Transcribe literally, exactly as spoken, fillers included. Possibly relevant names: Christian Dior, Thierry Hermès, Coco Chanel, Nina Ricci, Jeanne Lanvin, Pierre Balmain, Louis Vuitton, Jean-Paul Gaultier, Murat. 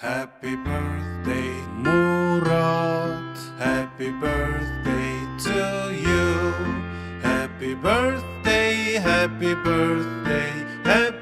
Happy birthday, Murat. Happy birthday to you. Happy birthday, happy birthday, happy birthday.